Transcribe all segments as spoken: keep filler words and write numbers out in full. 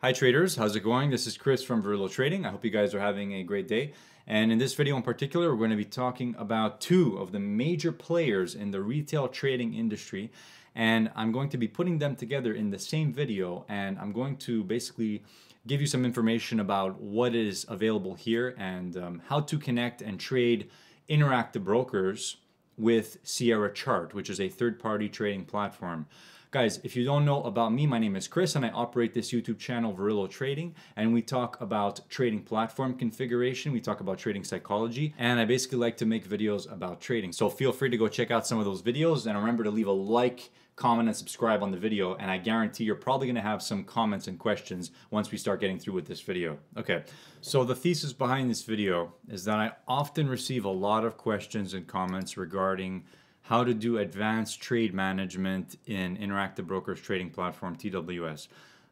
Hi traders, how's it going? This is Chris from VerrilloTrading. I hope you guys are having a great day. And in this video in particular, we're going to be talking about two of the major players in the retail trading industry. And I'm going to be putting them together in the same video. And I'm going to basically give you some information about what is available here and um, how to connect and trade Interactive Brokers with Sierra Chart, which is a third-party trading platform. Guys, if you don't know about me, my name is Chris and I operate this YouTube channel, VerrilloTrading, and we talk about trading platform configuration, we talk about trading psychology, and I basically like to make videos about trading. So feel free to go check out some of those videos and remember to leave a like, comment, and subscribe on the video, and I guarantee you're probably gonna have some comments and questions once we start getting through with this video. Okay, so the thesis behind this video is that I often receive a lot of questions and comments regarding how to do advanced trade management in Interactive Brokers trading platform, T W S.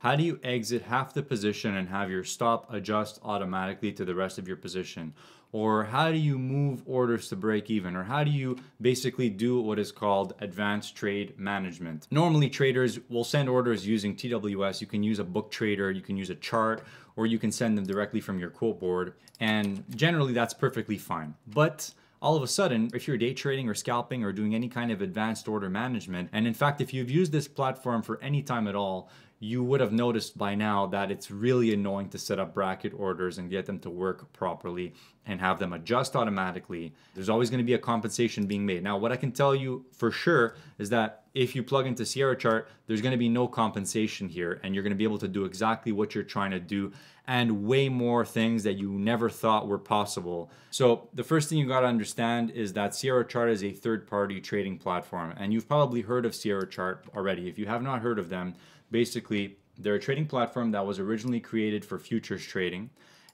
How do you exit half the position and have your stop adjust automatically to the rest of your position? Or how do you move orders to break even? Or how do you basically do what is called advanced trade management? Normally traders will send orders using T W S. You can use a book trader, you can use a chart, or you can send them directly from your quote board. And generally that's perfectly fine. But all of a sudden, if you're day trading or scalping or doing any kind of advanced order management, and in fact, if you've used this platform for any time at all, you would have noticed by now that it's really annoying to set up bracket orders and get them to work properly and have them adjust automatically. There's always going to be a compensation being made. Now, what I can tell you for sure is that if you plug into Sierra Chart, there's going to be no compensation here, and you're going to be able to do exactly what you're trying to do and way more things that you never thought were possible. So the first thing you got to understand is that Sierra Chart is a third-party trading platform, and you've probably heard of Sierra Chart already. If you have not heard of them, basically, they're a trading platform that was originally created for futures trading.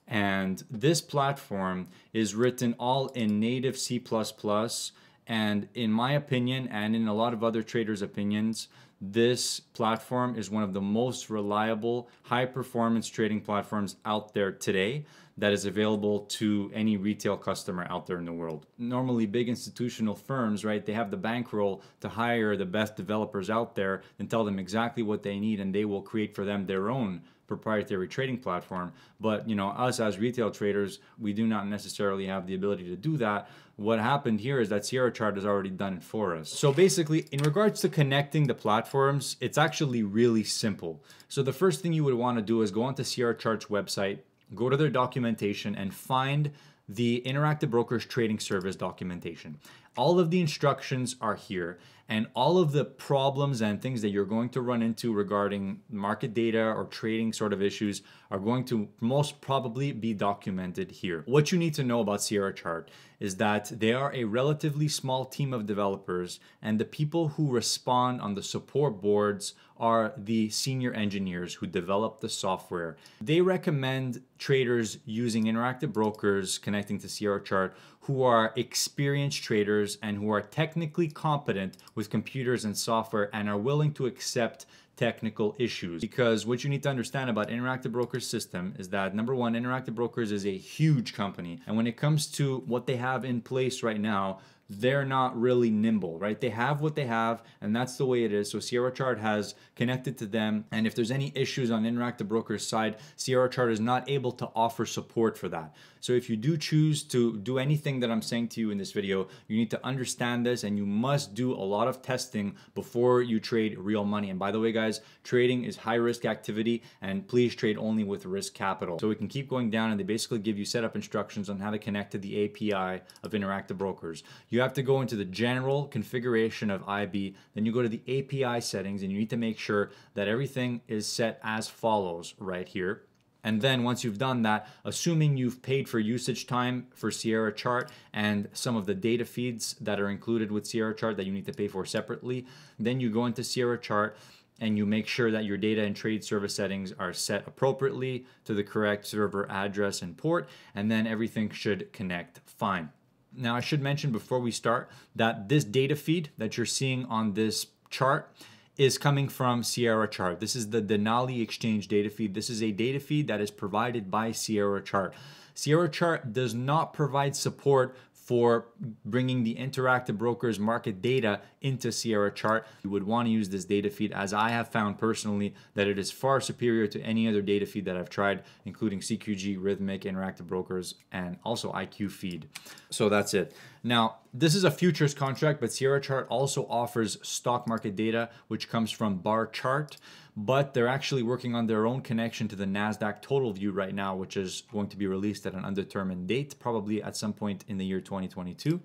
And this platform is written all in native C plus plus. And in my opinion, and in a lot of other traders' opinions, this platform is one of the most reliable, high-performance trading platforms out there today that is available to any retail customer out there in the world. Normally, big institutional firms, right, they have the bankroll to hire the best developers out there and tell them exactly what they need, and they will create for them their own proprietary trading platform. But you know, us as retail traders, we do not necessarily have the ability to do that. What happened here is that Sierra Chart has already done it for us. So basically, in regards to connecting the platforms, it's actually really simple. So the first thing you would want to do is go onto Sierra Chart's website, go to their documentation, and find the Interactive Brokers Trading Service documentation. All of the instructions are here, and all of the problems and things that you're going to run into regarding market data or trading sort of issues are going to most probably be documented here. What you need to know about Sierra Chart is that they are a relatively small team of developers, and the people who respond on the support boards are the senior engineers who develop the software. They recommend traders using Interactive Brokers connecting to Sierra Chart who are experienced traders and who are technically competent with computers and software and are willing to accept technical issues. Because what you need to understand about Interactive Brokers system is that, number one, Interactive Brokers is a huge company. And when it comes to what they have in place right now, they're not really nimble, right? They have what they have, and that's the way it is. So Sierra Chart has connected to them, and if there's any issues on Interactive Brokers' side, Sierra Chart is not able to offer support for that. So if you do choose to do anything that I'm saying to you in this video, you need to understand this, and you must do a lot of testing before you trade real money. And by the way, guys, trading is high-risk activity, and please trade only with risk capital. So we can keep going down, and they basically give you setup instructions on how to connect to the A P I of Interactive Brokers. You You have to go into the general configuration of I B, then you go to the A P I settings, and you need to make sure that everything is set as follows right here. And then once you've done that, assuming you've paid for usage time for Sierra Chart and some of the data feeds that are included with Sierra Chart that you need to pay for separately, then you go into Sierra Chart and you make sure that your data and trade service settings are set appropriately to the correct server address and port, and then everything should connect fine. Now, I should mention before we start that this data feed that you're seeing on this chart is coming from Sierra Chart. This is the Denali Exchange data feed. This is a data feed that is provided by Sierra Chart. Sierra Chart does not provide support for bringing the Interactive Brokers market data into Sierra Chart. You would want to use this data feed, as I have found personally that it is far superior to any other data feed that I've tried, including C Q G, Rhythmic, Interactive Brokers, and also I Q feed. So that's it. Now, this is a futures contract, but Sierra Chart also offers stock market data, which comes from Bar Chart, but they're actually working on their own connection to the NASDAQ TotalView right now, which is going to be released at an undetermined date, probably at some point in the year twenty twenty-two.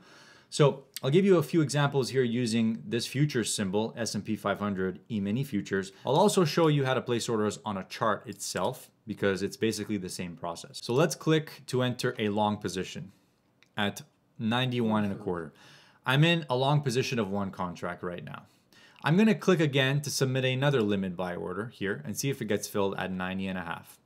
So I'll give you a few examples here using this futures symbol, S and P five hundred E-mini futures. I'll also show you how to place orders on a chart itself, because it's basically the same process. So let's click to enter a long position at ninety-one and a quarter. I'm in a long position of one contract right now. I'm gonna click again to submit another limit buy order here and see if it gets filled at ninety and a half.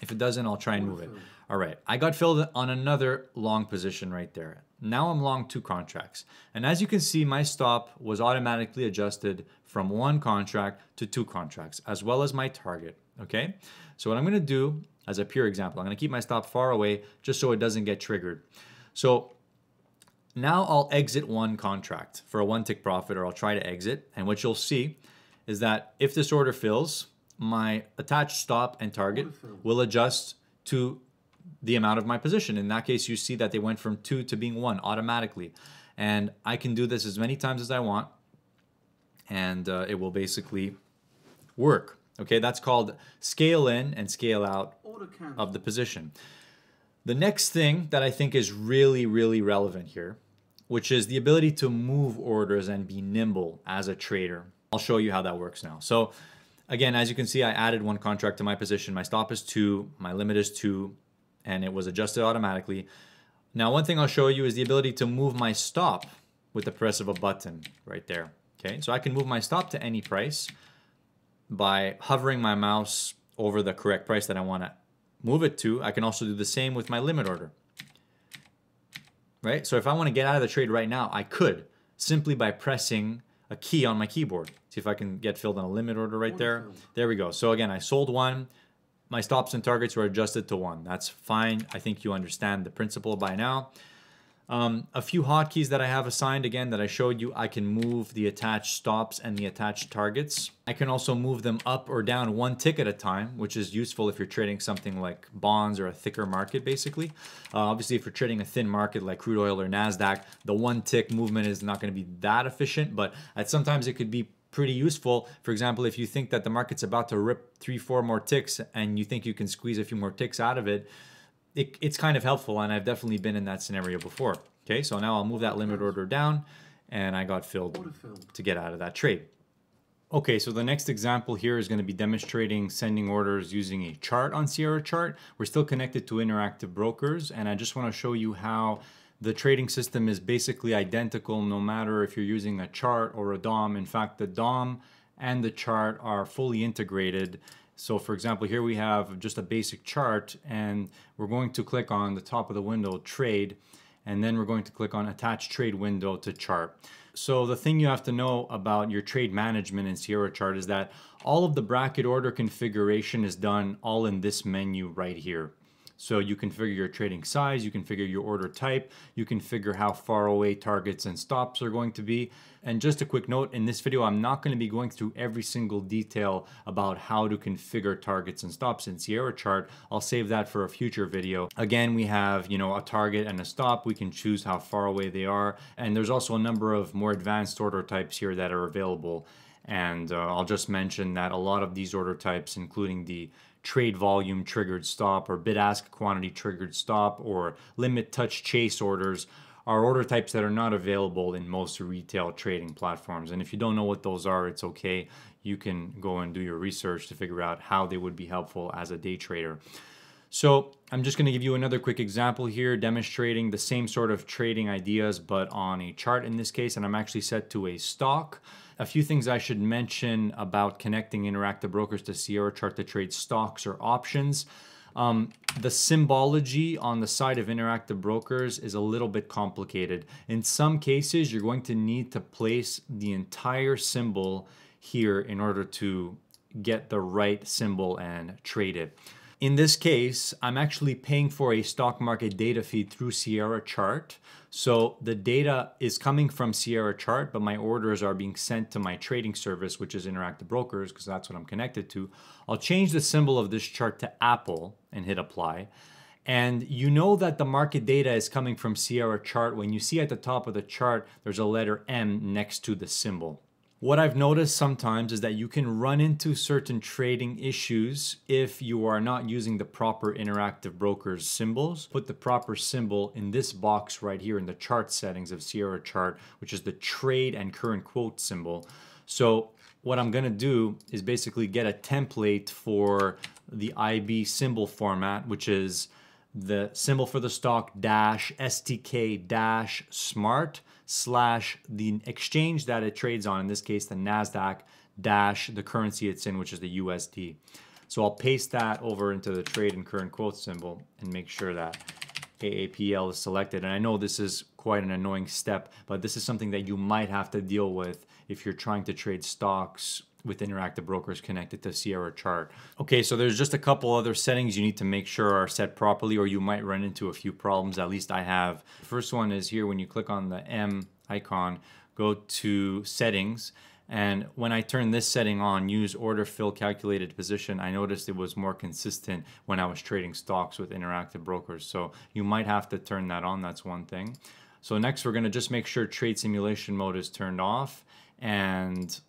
If it doesn't, I'll try and move it. All right, I got filled on another long position right there. Now I'm long two contracts. And as you can see, my stop was automatically adjusted from one contract to two contracts, as well as my target, okay? So what I'm gonna do as a pure example, I'm gonna keep my stop far away just so it doesn't get triggered. So now I'll exit one contract for a one tick profit, or I'll try to exit. And what you'll see is that if this order fills, my attached stop and target will adjust to the amount of my position. In that case, you see that they went from two to being one automatically. And I can do this as many times as I want, and uh, it will basically work. Okay, that's called scale in and scale out of the position. The next thing that I think is really, really relevant here, which is the ability to move orders and be nimble as a trader. I'll show you how that works now. So again, as you can see, I added one contract to my position. My stop is two, my limit is two, and it was adjusted automatically. Now, one thing I'll show you is the ability to move my stop with the press of a button right there, okay? So I can move my stop to any price by hovering my mouse over the correct price that I want to move it to. I can also do the same with my limit order, right? So if I want to get out of the trade right now, I could simply by pressing a key on my keyboard. See if I can get filled on a limit order right there. There we go. So again, I sold one. My stops and targets were adjusted to one. That's fine. I think you understand the principle by now. Um, a few hotkeys that I have assigned, again, that I showed you. I can move the attached stops and the attached targets. I can also move them up or down one tick at a time, which is useful if you're trading something like bonds or a thicker market, basically. Uh, obviously, if you're trading a thin market like crude oil or NASDAQ, the one tick movement is not going to be that efficient, but at sometimes it could be pretty useful. For example, if you think that the market's about to rip three, four more ticks and you think you can squeeze a few more ticks out of it, It, it's kind of helpful, and I've definitely been in that scenario before. Okay, so now I'll move that limit order down, and I got filled to get out of that trade. Okay, so the next example here is going to be demonstrating sending orders using a chart on Sierra Chart. We're still connected to Interactive Brokers, and I just want to show you how the trading system is basically identical no matter if you're using a chart or a D O M. In fact, the D O M and the chart are fully integrated. So for example, here we have just a basic chart, and we're going to click on the top of the window trade, and then we're going to click on attach trade window to chart. So the thing you have to know about your trade management in Sierra Chart is that all of the bracket order configuration is done all in this menu right here. So you configure your trading size, you configure your order type, you configure how far away targets and stops are going to be. And just a quick note, in this video, I'm not going to be going through every single detail about how to configure targets and stops in Sierra Chart. I'll save that for a future video. Again, we have, you know, a target and a stop. We can choose how far away they are. And there's also a number of more advanced order types here that are available. And uh, I'll just mention that a lot of these order types, including the trade volume triggered stop or bid ask quantity triggered stop or limit touch chase orders, are order types that are not available in most retail trading platforms. And if you don't know what those are, it's okay. You can go and do your research to figure out how they would be helpful as a day trader. So I'm just going to give you another quick example here demonstrating the same sort of trading ideas, but on a chart in this case, and I'm actually set to a stock. A few things I should mention about connecting Interactive Brokers to Sierra Chart to trade stocks or options. Um, the symbology on the side of Interactive Brokers is a little bit complicated. In some cases, you're going to need to place the entire symbol here in order to get the right symbol and trade it. In this case, I'm actually paying for a stock market data feed through Sierra Chart. So the data is coming from Sierra Chart, but my orders are being sent to my trading service, which is Interactive Brokers, because that's what I'm connected to. I'll change the symbol of this chart to Apple and hit apply. And you know that the market data is coming from Sierra Chart when you see at the top of the chart, there's a letter M next to the symbol. What I've noticed sometimes is that you can run into certain trading issues if you are not using the proper Interactive Brokers symbols. Put the proper symbol in this box right here in the chart settings of Sierra Chart, which is the trade and current quote symbol. So what I'm gonna do is basically get a template for the I B symbol format, which is the symbol for the stock dash S T K dash smart slash the exchange that it trades on, in this case, the NASDAQ dash the currency it's in, which is the U S D. So I'll paste that over into the trade and current quote symbol and make sure that A A P L is selected. And I know this is quite an annoying step, but this is something that you might have to deal with if you're trying to trade stocks with Interactive Brokers connected to Sierra Chart. Okay, so there's just a couple other settings you need to make sure are set properly, or you might run into a few problems, at least I have. The first one is here when you click on the M icon, go to settings, and when I turn this setting on, use order fill calculated position, I noticed it was more consistent when I was trading stocks with Interactive Brokers. So you might have to turn that on, that's one thing. So next we're gonna just make sure trade simulation mode is turned off, and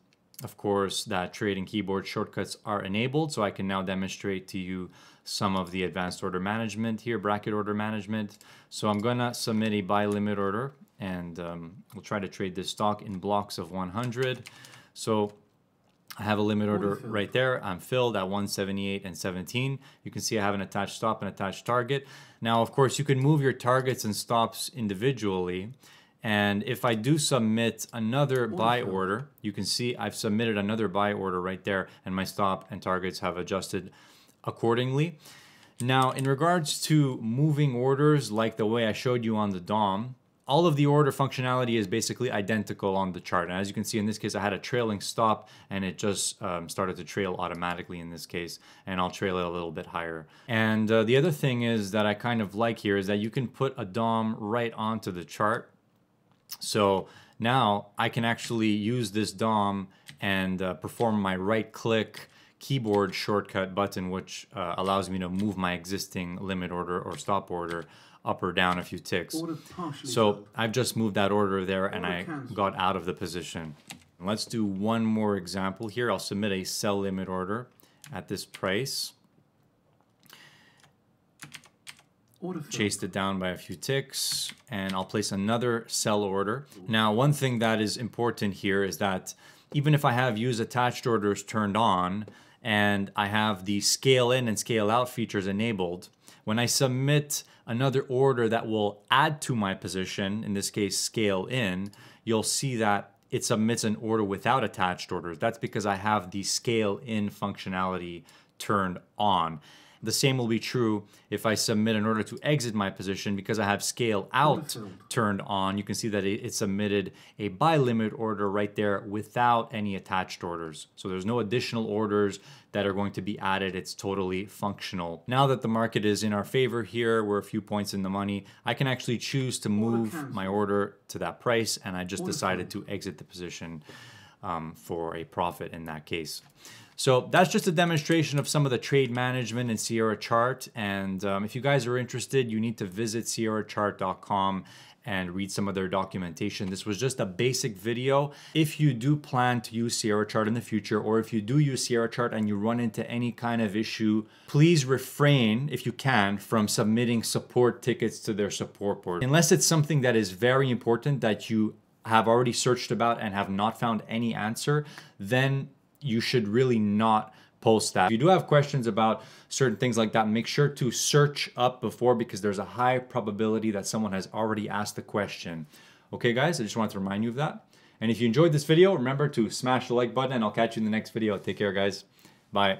of course, that trading keyboard shortcuts are enabled, so I can now demonstrate to you some of the advanced order management here, bracket order management. So I'm gonna submit a buy limit order, and um, we'll try to trade this stock in blocks of one hundred. So I have a limit order right there. I'm filled at one seventy-eight and seventeen. You can see I have an attached stop and attached target. Now, of course, you can move your targets and stops individually. And if I do submit another buy order, you can see I've submitted another buy order right there, and my stop and targets have adjusted accordingly. Now, in regards to moving orders, like the way I showed you on the D O M, all of the order functionality is basically identical on the chart. And as you can see, in this case, I had a trailing stop, and it just um, started to trail automatically in this case, and I'll trail it a little bit higher. And uh, the other thing is that I kind of like here is that you can put a D O M right onto the chart. So now I can actually use this D O M and uh, perform my right-click keyboard shortcut button, which uh, allows me to move my existing limit order or stop order up or down a few ticks. So I've just moved that order there, and I got out of the position. Let's do one more example here. I'll submit a sell limit order at this price. Chased it down by a few ticks, and I'll place another sell order. Now, one thing that is important here is that even if I have use attached orders turned on and I have the scale in and scale out features enabled, when I submit another order that will add to my position, in this case scale in, you'll see that it submits an order without attached orders. That's because I have the scale in functionality turned on. The same will be true if I submit an order to exit my position, because I have scale out turned on. You can see that it submitted a buy limit order right there without any attached orders. So there's no additional orders that are going to be added. It's totally functional. Now that the market is in our favor here, we're a few points in the money, I can actually choose to move my order to that price, and I just decided to exit the position um, for a profit in that case. So that's just a demonstration of some of the trade management in Sierra Chart. And um, if you guys are interested, you need to visit sierra chart dot com and read some of their documentation. This was just a basic video. If you do plan to use Sierra Chart in the future, or if you do use Sierra Chart and you run into any kind of issue, please refrain, if you can, from submitting support tickets to their support board. Unless it's something that is very important that you have already searched about and have not found any answer, then you should really not post that. If you do have questions about certain things like that, make sure to search up before, because there's a high probability that someone has already asked the question. Okay guys, I just wanted to remind you of that. And if you enjoyed this video, remember to smash the like button, and I'll catch you in the next video. Take care guys, bye.